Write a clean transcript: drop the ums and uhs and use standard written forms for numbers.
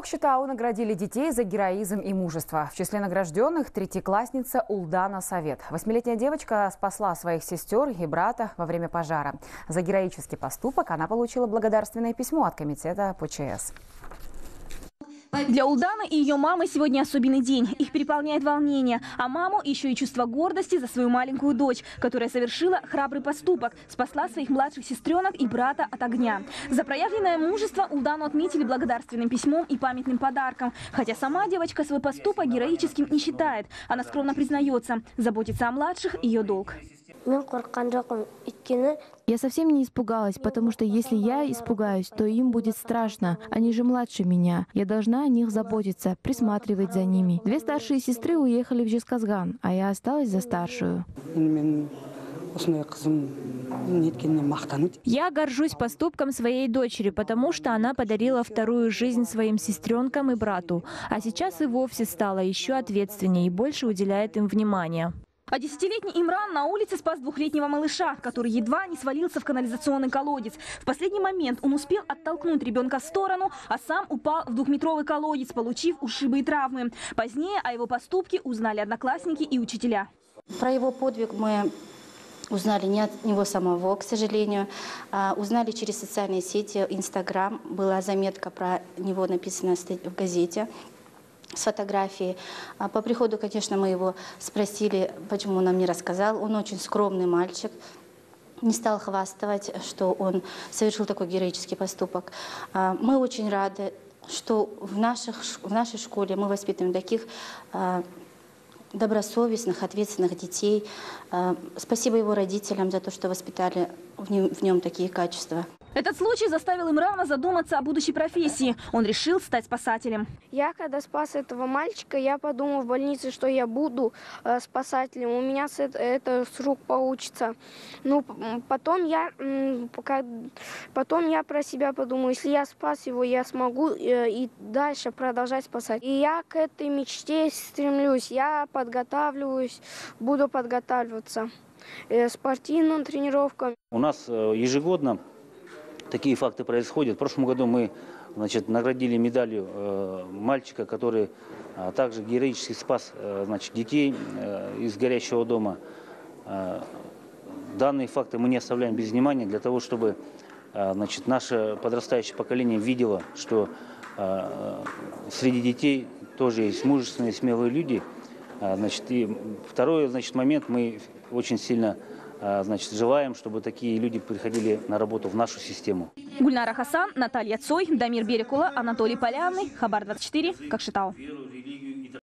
Кокшетау наградили детей за героизм и мужество. В числе награжденных третьеклассница Улдана Совет. Восьмилетняя девочка спасла своих сестер и брата во время пожара. За героический поступок она получила благодарственное письмо от комитета ПЧС. Для Улданы и ее мамы сегодня особенный день. Их переполняет волнение. А маму еще и чувство гордости за свою маленькую дочь, которая совершила храбрый поступок, спасла своих младших сестренок и брата от огня. За проявленное мужество Улдану отметили благодарственным письмом и памятным подарком. Хотя сама девочка свой поступок героическим не считает. Она скромно признается, заботиться о младших – ее долг. Я совсем не испугалась, потому что если я испугаюсь, то им будет страшно. Они же младше меня. Я должна о них заботиться, присматривать за ними. Две старшие сестры уехали в Жезказган, а я осталась за старшую. Я горжусь поступком своей дочери, потому что она подарила вторую жизнь своим сестренкам и брату. А сейчас и вовсе стала еще ответственнее и больше уделяет им внимания. А десятилетний Имран на улице спас двухлетнего малыша, который едва не свалился в канализационный колодец. В последний момент он успел оттолкнуть ребенка в сторону, а сам упал в двухметровый колодец, получив ушибы и травмы. Позднее о его поступке узнали одноклассники и учителя. Про его подвиг мы узнали не от него самого, к сожалению. Узнали через социальные сети, Инстаграм. Была заметка про него написана в газете. С фотографией. По приходу, конечно, мы его спросили, почему он нам не рассказал. Он очень скромный мальчик, не стал хвастать, что он совершил такой героический поступок. Мы очень рады, что в нашей школе мы воспитываем таких добросовестных, ответственных детей. Спасибо его родителям за то, что воспитали в нем такие качества. Этот случай заставил Имрана задуматься о будущей профессии. Он решил стать спасателем. Я, когда спас этого мальчика, я подумал в больнице, что я буду спасателем. У меня это с рук получится. Ну, потом я про себя подумал, если я спас его, я смогу и дальше продолжать спасать. И я к этой мечте стремлюсь. Я подготавливаюсь, буду подготавливаться спортивным тренировкам. У нас ежегодно такие факты происходят. В прошлом году мы, значит, наградили медалью мальчика, который также героически спас, значит, детей из горящего дома. Данные факты мы не оставляем без внимания для того, чтобы, значит, наше подрастающее поколение видело, что среди детей тоже есть мужественные, смелые люди. Значит, и второй, значит, момент, мы очень сильно, значит, желаем, чтобы такие люди приходили на работу в нашу систему. Гульнара Хасан, Наталья Цой, Дамир Берикулла, Анатолий Полянский, Хабар 24, Кокшетау.